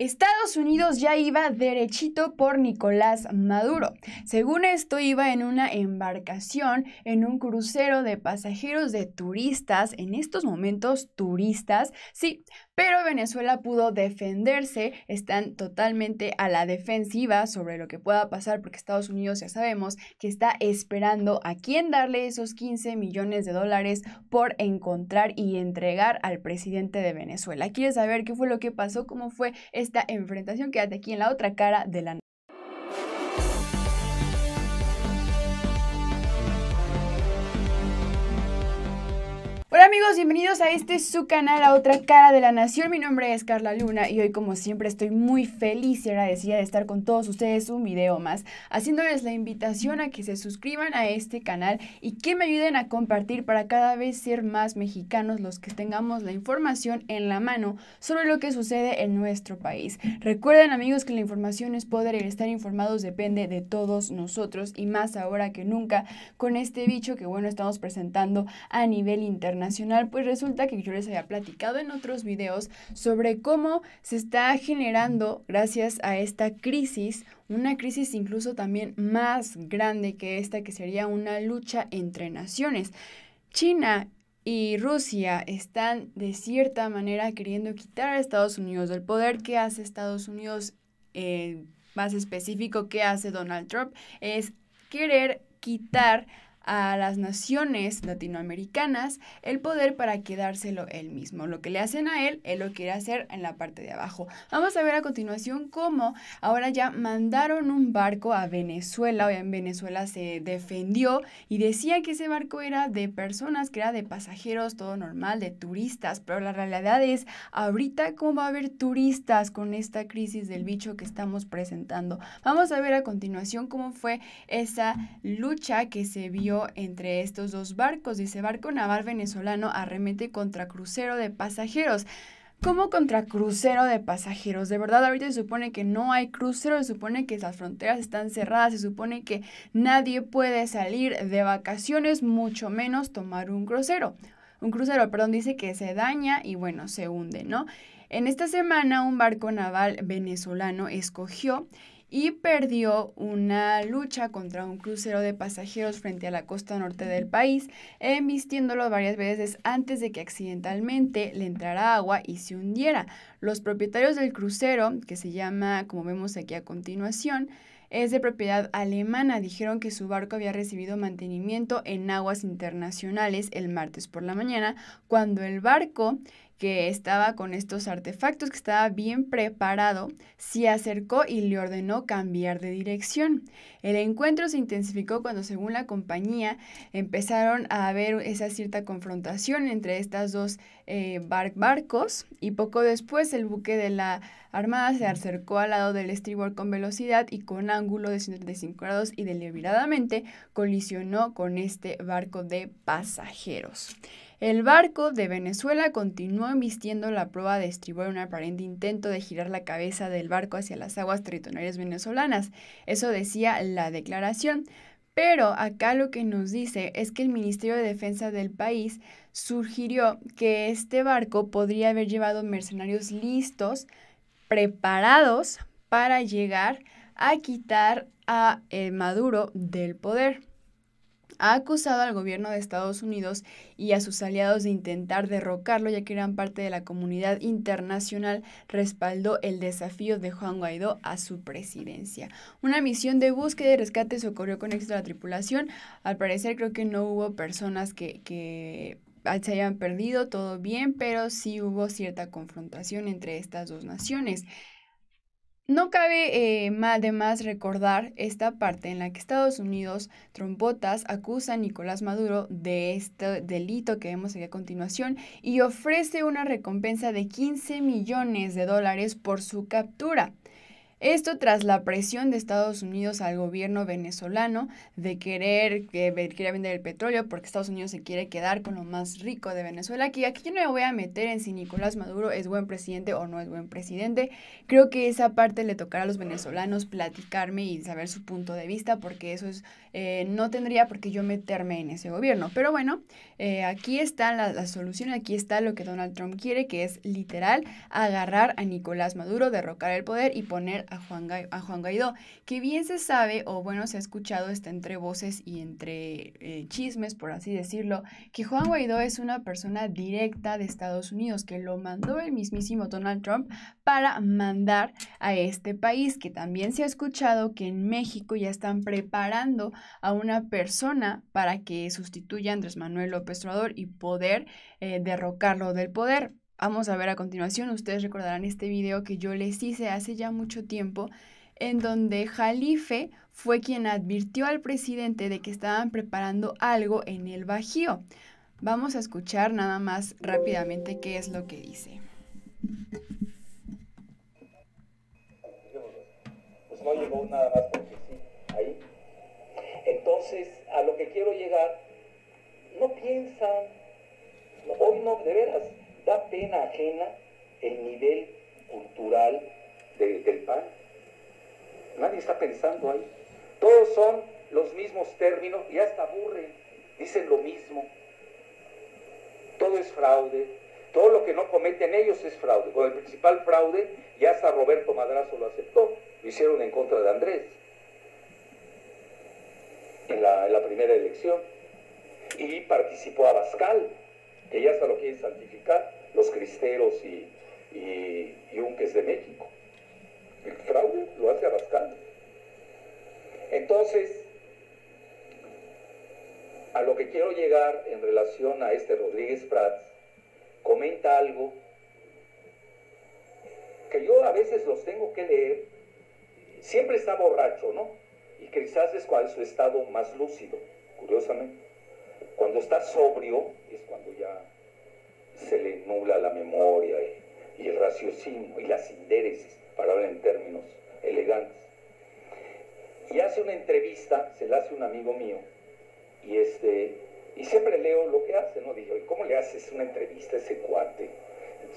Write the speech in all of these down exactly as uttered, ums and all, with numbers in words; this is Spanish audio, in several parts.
Estados Unidos ya iba derechito por Nicolás Maduro. Según esto, iba en una embarcación, en un crucero de pasajeros, de turistas, en estos momentos turistas, sí, pero Venezuela pudo defenderse. Están totalmente a la defensiva sobre lo que pueda pasar, porque Estados Unidos ya sabemos que está esperando a quién darle esos quince millones de dólares por encontrar y entregar al presidente de Venezuela. ¿Quieres saber qué fue lo que pasó? ¿Cómo fue esta enfrentación? Quédate aquí en La Otra Cara de la Nación. Hola amigos, bienvenidos a este su canal La Otra Cara de la Nación. Mi nombre es Carla Luna y hoy, como siempre, estoy muy feliz y agradecida de estar con todos ustedes un video más, haciéndoles la invitación a que se suscriban a este canal y que me ayuden a compartir para cada vez ser más mexicanos los que tengamos la información en la mano sobre lo que sucede en nuestro país. Recuerden amigos que la información es poder y el estar informados depende de todos nosotros, y más ahora que nunca con este bicho que, bueno, estamos presentando a nivel internacional. Pues resulta que yo les había platicado en otros videos sobre cómo se está generando, gracias a esta crisis, una crisis incluso también más grande que esta, que sería una lucha entre naciones. China y Rusia están de cierta manera queriendo quitar a Estados Unidos del poder. ¿Qué hace Estados Unidos? Eh, más específico, ¿qué hace Donald Trump? Es querer quitar a las naciones latinoamericanas el poder para quedárselo él mismo. Lo que le hacen a él, él lo quiere hacer en la parte de abajo. Vamos a ver a continuación cómo ahora ya mandaron un barco a Venezuela. En Venezuela se defendió y decía que ese barco era de personas, que era de pasajeros, todo normal, de turistas, pero la realidad es, ahorita cómo va a haber turistas con esta crisis del bicho que estamos presentando. Vamos a ver a continuación cómo fue esa lucha que se vio entre estos dos barcos. Dice: barco naval venezolano arremete contra crucero de pasajeros. ¿Cómo contra crucero de pasajeros? De verdad, ahorita se supone que no hay crucero, se supone que las fronteras están cerradas, se supone que nadie puede salir de vacaciones, mucho menos tomar un crucero. Un crucero, perdón, dice que se daña y bueno, se hunde, ¿no? En esta semana un barco naval venezolano escogió y perdió una lucha contra un crucero de pasajeros frente a la costa norte del país, embistiéndolo varias veces antes de que accidentalmente le entrara agua y se hundiera. Los propietarios del crucero, que se llama, como vemos aquí a continuación, es de propiedad alemana, dijeron que su barco había recibido mantenimiento en aguas internacionales el martes por la mañana, cuando el barco, que estaba con estos artefactos, que estaba bien preparado, se acercó y le ordenó cambiar de dirección. El encuentro se intensificó cuando, según la compañía, empezaron a haber esa cierta confrontación entre estas dos eh, bar barcos y poco después el buque de la Armada se acercó al lado del estribor con velocidad y con ángulo de ciento treinta y cinco grados y deliberadamente colisionó con este barco de pasajeros. El barco de Venezuela continuó embistiendo la proa de estribor en un aparente intento de girar la cabeza del barco hacia las aguas territoriales venezolanas. Eso decía la declaración. Pero acá lo que nos dice es que el Ministerio de Defensa del país sugirió que este barco podría haber llevado mercenarios listos, preparados para llegar a quitar a eh, Maduro del poder. Ha acusado al gobierno de Estados Unidos y a sus aliados de intentar derrocarlo, ya que gran parte de la comunidad internacional respaldó el desafío de Juan Guaidó a su presidencia. Una misión de búsqueda y rescate socorrió con éxito a la tripulación. Al parecer, creo que no hubo personas que... que se hayan perdido, todo bien, pero sí hubo cierta confrontación entre estas dos naciones. No cabe eh, más de más recordar esta parte en la que Estados Unidos, trompotas, acusa a Nicolás Maduro de este delito que vemos aquí a continuación y ofrece una recompensa de quince millones de dólares por su captura. Esto tras la presión de Estados Unidos al gobierno venezolano de querer, que querer vender el petróleo porque Estados Unidos se quiere quedar con lo más rico de Venezuela. Aquí, aquí yo no me voy a meter en si Nicolás Maduro es buen presidente o no es buen presidente. Creo que esa parte le tocará a los venezolanos platicarme y saber su punto de vista, porque eso es eh, no tendría por qué yo meterme en ese gobierno. Pero bueno, eh, aquí está la, la solución, aquí está lo que Donald Trump quiere, que es literal agarrar a Nicolás Maduro, derrocar el poder y poner a Juan, a Juan Guaidó, que bien se sabe, o bueno, se ha escuchado está entre voces y entre eh, chismes, por así decirlo, que Juan Guaidó es una persona directa de Estados Unidos, que lo mandó el mismísimo Donald Trump para mandar a este país, que también se ha escuchado que en México ya están preparando a una persona para que sustituya a Andrés Manuel López Obrador y poder eh, derrocarlo del poder. Vamos a ver a continuación, ustedes recordarán este video que yo les hice hace ya mucho tiempo, en donde Jalife fue quien advirtió al presidente de que estaban preparando algo en el Bajío. Vamos a escuchar nada más rápidamente qué es lo que dice. Pues no llegó nada más porque sí, ahí. Entonces, a lo que quiero llegar, no piensan, hoy no, de veras, da pena ajena el nivel cultural de, del P A N. Nadie está pensando ahí. Todos son los mismos términos y hasta aburren. Dicen lo mismo. Todo es fraude. Todo lo que no cometen ellos es fraude. Con el principal fraude, ya hasta Roberto Madrazo lo aceptó. Lo hicieron en contra de Andrés. En la, en la primera elección. Y participó Abascal, que ya hasta lo quieren santificar los cristeros y, y, y unques de México. El fraude lo hace Abascal. Entonces, a lo que quiero llegar en relación a este Rodríguez Prats, comenta algo que yo a veces los tengo que leer. Siempre está borracho, ¿no? Y quizás es cual su estado más lúcido, curiosamente. Cuando está sobrio es cuando ya se le nula la memoria y, y el raciocinio y la sindéresis, para hablar en términos elegantes. Y hace una entrevista, se la hace un amigo mío, y, este, y siempre leo lo que hace, ¿no? Digo, ¿cómo le haces una entrevista a ese cuate?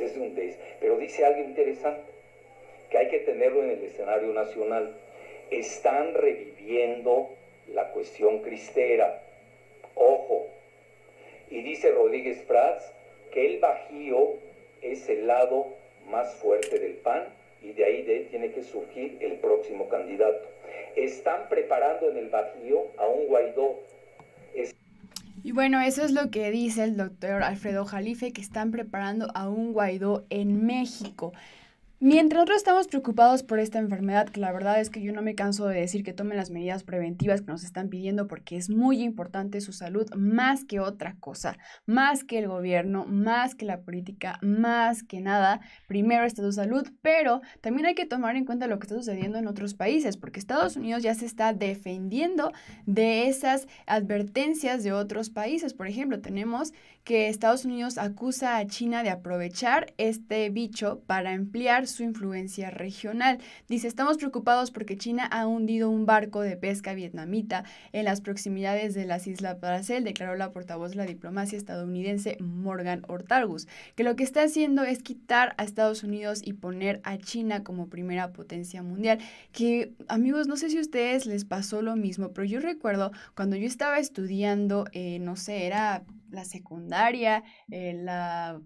Es un des... Pero dice algo interesante, que hay que tenerlo en el escenario nacional. Están reviviendo la cuestión cristera. Ojo, y dice Rodríguez Prats que el Bajío es el lado más fuerte del P A N y de ahí de él tiene que surgir el próximo candidato. Están preparando en el Bajío a un Guaidó. Es... Y bueno, eso es lo que dice el doctor Alfredo Jalife, que están preparando a un Guaidó en México. Mientras nosotros estamos preocupados por esta enfermedad, que la verdad es que yo no me canso de decir que tomen las medidas preventivas que nos están pidiendo, porque es muy importante su salud más que otra cosa, más que el gobierno, más que la política, más que nada, primero está tu salud, pero también hay que tomar en cuenta lo que está sucediendo en otros países, porque Estados Unidos ya se está defendiendo de esas advertencias de otros países. Por ejemplo, tenemos que Estados Unidos acusa a China de aprovechar este bicho para ampliar su influencia regional. Dice, estamos preocupados porque China ha hundido un barco de pesca vietnamita en las proximidades de las Islas Paracel, declaró la portavoz de la diplomacia estadounidense Morgan Hortargus, que lo que está haciendo es quitar a Estados Unidos y poner a China como primera potencia mundial. Que, amigos, no sé si a ustedes les pasó lo mismo, pero yo recuerdo cuando yo estaba estudiando, eh, no sé, era la secundaria, eh, la...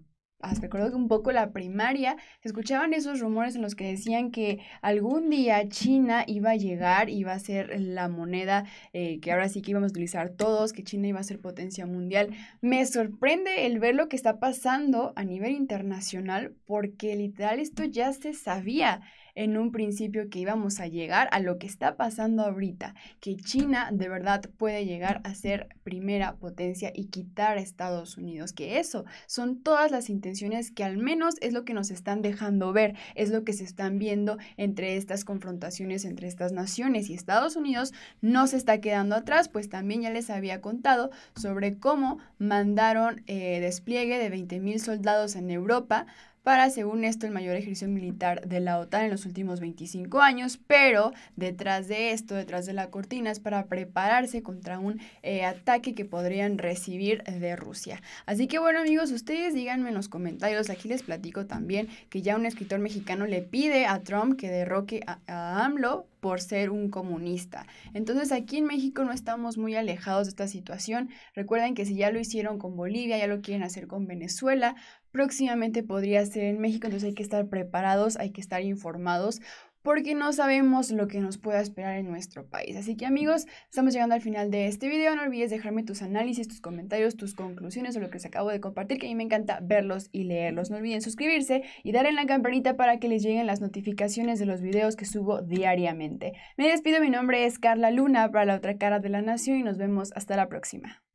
recuerdo que un poco la primaria, se escuchaban esos rumores en los que decían que algún día China iba a llegar, iba a ser la moneda eh, que ahora sí que íbamos a utilizar todos, que China iba a ser potencia mundial. Me sorprende el ver lo que está pasando a nivel internacional, porque literal esto ya se sabía en un principio, que íbamos a llegar a lo que está pasando ahorita, que China de verdad puede llegar a ser primera potencia y quitar a Estados Unidos, que eso son todas las intenciones que al menos es lo que nos están dejando ver, es lo que se están viendo entre estas confrontaciones entre estas naciones, y Estados Unidos no se está quedando atrás, pues también ya les había contado sobre cómo mandaron eh, despliegue de veinte mil soldados en Europa para, según esto, el mayor ejercicio militar de la OTAN en los últimos veinticinco años, pero detrás de esto, detrás de la cortina, es para prepararse contra un eh, ataque que podrían recibir de Rusia. Así que bueno, amigos, ustedes díganme en los comentarios. Aquí les platico también que ya un escritor mexicano le pide a Trump que derroque a, a AMLO por ser un comunista. Entonces aquí en México no estamos muy alejados de esta situación. Recuerden que si ya lo hicieron con Bolivia, ya lo quieren hacer con Venezuela, próximamente podría ser en México. Entonces hay que estar preparados, hay que estar informados, porque no sabemos lo que nos pueda esperar en nuestro país. Así que amigos, estamos llegando al final de este video. No olvides dejarme tus análisis, tus comentarios, tus conclusiones o lo que les acabo de compartir, que a mí me encanta verlos y leerlos. No olviden suscribirse y darle en la campanita para que les lleguen las notificaciones de los videos que subo diariamente. Me despido, mi nombre es Carla Luna para La Otra Cara de la Nación y nos vemos hasta la próxima.